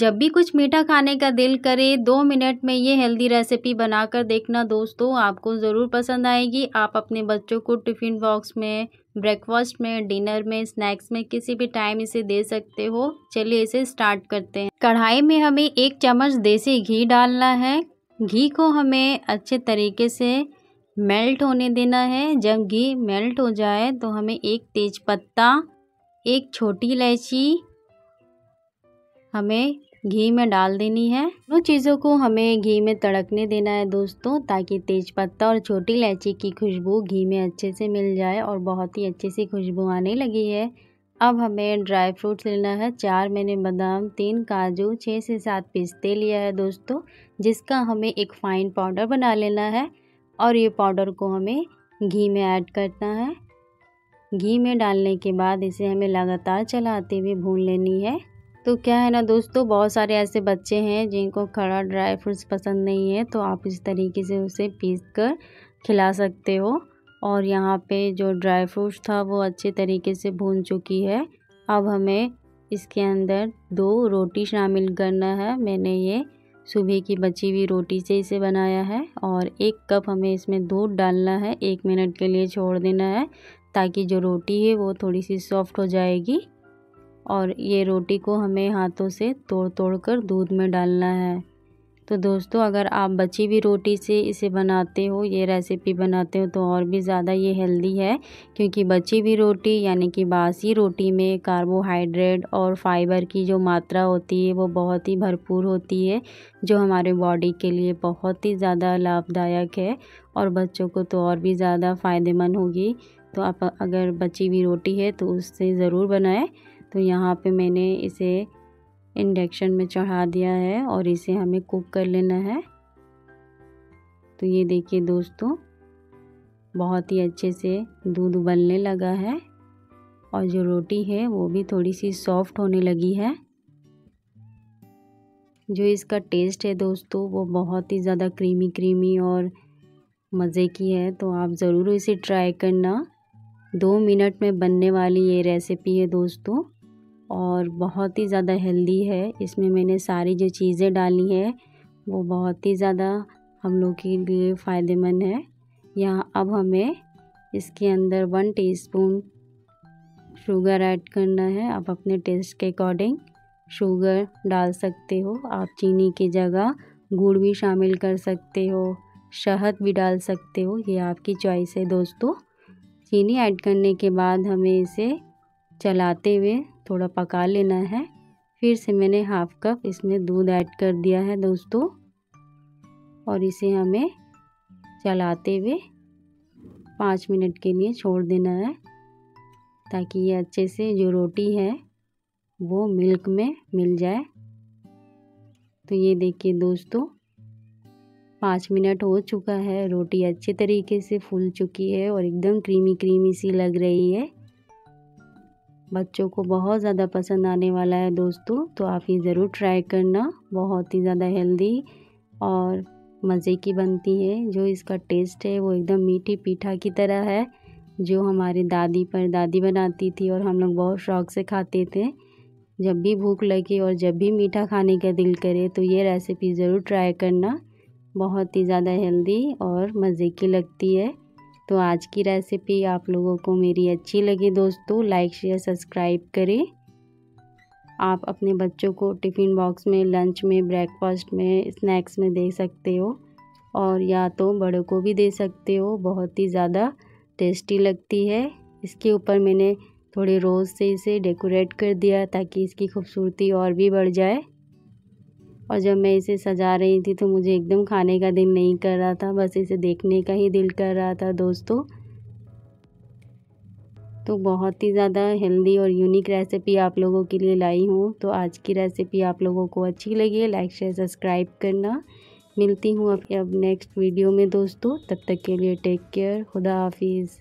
जब भी कुछ मीठा खाने का दिल करे 2 मिनट में ये हेल्दी रेसिपी बनाकर देखना दोस्तों, आपको ज़रूर पसंद आएगी। आप अपने बच्चों को टिफ़िन बॉक्स में, ब्रेकफास्ट में, डिनर में, स्नैक्स में किसी भी टाइम इसे दे सकते हो। चलिए इसे स्टार्ट करते हैं। कढ़ाई में हमें 1 चम्मच देसी घी डालना है। घी को हमें अच्छे तरीके से मेल्ट होने देना है। जब घी मेल्ट हो जाए तो हमें 1 तेज़पत्ता, 1 छोटी इलायची हमें घी में डाल देनी है। दोनों चीज़ों को हमें घी में तड़कने देना है दोस्तों, ताकि तेज़पत्ता और छोटी इलायची की खुशबू घी में अच्छे से मिल जाए और बहुत ही अच्छी सी खुशबू आने लगी है। अब हमें ड्राई फ्रूट्स लेना है। 4 मैंने बादाम, 3 काजू, 6 से 7 पिस्ते लिया है दोस्तों, जिसका हमें एक फ़ाइन पाउडर बना लेना है। और ये पाउडर को हमें घी में ऐड करना है। घी में डालने के बाद इसे हमें लगातार चलाते हुए भून लेनी है। तो क्या है ना दोस्तों, बहुत सारे ऐसे बच्चे हैं जिनको खड़ा ड्राई फ्रूट्स पसंद नहीं है, तो आप इस तरीके से उसे पीस कर खिला सकते हो। और यहाँ पे जो ड्राई फ्रूट्स था वो अच्छे तरीके से भून चुकी है। अब हमें इसके अंदर 2 रोटी शामिल करना है। मैंने ये सुबह की बची हुई रोटी से इसे बनाया है। और 1 कप हमें इसमें दूध डालना है। 1 मिनट के लिए छोड़ देना है, ताकि जो रोटी है वो थोड़ी सी सॉफ्ट हो जाएगी। और ये रोटी को हमें हाथों से तोड़ तोड़ कर दूध में डालना है। तो दोस्तों, अगर आप बची हुई रोटी से इसे बनाते हो, ये रेसिपी बनाते हो, तो और भी ज़्यादा ये हेल्दी है, क्योंकि बची हुई रोटी यानी कि बासी रोटी में कार्बोहाइड्रेट और फाइबर की जो मात्रा होती है वो बहुत ही भरपूर होती है, जो हमारे बॉडी के लिए बहुत ही ज़्यादा लाभदायक है और बच्चों को तो और भी ज़्यादा फ़ायदेमंद होगी। तो आप अगर बची हुई रोटी है तो उससे ज़रूर बनाएँ। तो यहाँ पे मैंने इसे इंडक्शन में चढ़ा दिया है और इसे हमें कुक कर लेना है। तो ये देखिए दोस्तों, बहुत ही अच्छे से दूध उबलने लगा है और जो रोटी है वो भी थोड़ी सी सॉफ्ट होने लगी है। जो इसका टेस्ट है दोस्तों वो बहुत ही ज़्यादा क्रीमी और मज़े की है। तो आप ज़रूर इसे ट्राई करना। 2 मिनट में बनने वाली ये रेसिपी है दोस्तों और बहुत ही ज़्यादा हेल्दी है। इसमें मैंने सारी जो चीज़ें डाली हैं वो बहुत ही ज़्यादा हम लोग के लिए फ़ायदेमंद है। यहाँ अब हमें इसके अंदर 1 टीस्पून शुगर ऐड करना है। आप अपने टेस्ट के अकॉर्डिंग शुगर डाल सकते हो। आप चीनी की जगह गुड़ भी शामिल कर सकते हो, शहद भी डाल सकते हो, ये आपकी चॉइस है दोस्तों। चीनी ऐड करने के बाद हमें इसे चलाते हुए थोड़ा पका लेना है। फिर से मैंने 1/2 कप इसमें दूध ऐड कर दिया है दोस्तों और इसे हमें चलाते हुए 5 मिनट के लिए छोड़ देना है, ताकि ये अच्छे से जो रोटी है वो मिल्क में मिल जाए। तो ये देखिए दोस्तों, 5 मिनट हो चुका है। रोटी अच्छे तरीके से फूल चुकी है और एकदम क्रीमी सी लग रही है। बच्चों को बहुत ज़्यादा पसंद आने वाला है दोस्तों, तो आप ये ज़रूर ट्राई करना। बहुत ही ज़्यादा हेल्दी और मज़े की बनती है। जो इसका टेस्ट है वो एकदम मीठी पीठा की तरह है, जो हमारी दादी परदादी बनाती थी और हम लोग बहुत शौक़ से खाते थे। जब भी भूख लगे और जब भी मीठा खाने का दिल करे तो ये रेसिपी ज़रूर ट्राई करना। बहुत ही ज़्यादा हेल्दी और मज़े की लगती है। तो आज की रेसिपी आप लोगों को मेरी अच्छी लगी दोस्तों, लाइक शेयर सब्सक्राइब करें। आप अपने बच्चों को टिफ़िन बॉक्स में, लंच में, ब्रेकफास्ट में, स्नैक्स में दे सकते हो और या तो बड़ों को भी दे सकते हो। बहुत ही ज़्यादा टेस्टी लगती है। इसके ऊपर मैंने थोड़े रोज़ से इसे डेकोरेट कर दिया, ताकि इसकी खूबसूरती और भी बढ़ जाए। और जब मैं इसे सजा रही थी तो मुझे एकदम खाने का दिल नहीं कर रहा था, बस इसे देखने का ही दिल कर रहा था दोस्तों। तो बहुत ही ज़्यादा हेल्दी और यूनिक रेसिपी आप लोगों के लिए लाई हूँ। तो आज की रेसिपी आप लोगों को अच्छी लगी है, लाइक शेयर सब्सक्राइब करना। मिलती हूँ अब नेक्स्ट वीडियो में दोस्तों, तब तक के लिए टेक केयर, खुदा हाफिज़।